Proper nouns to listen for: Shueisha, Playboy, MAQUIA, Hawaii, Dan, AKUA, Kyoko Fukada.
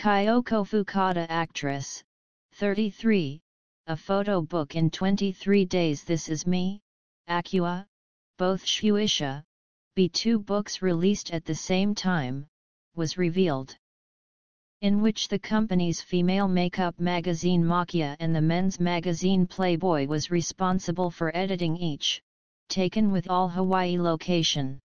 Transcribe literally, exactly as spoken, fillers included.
Kyoko Fukada, actress, thirty-three, a photo book in twenty-three days. This is me, A K U A, both Shueisha, B two books released at the same time, was revealed, in which the company's female makeup magazine MAQUIA and the men's magazine Playboy was responsible for editing each, taken with all Hawaii location.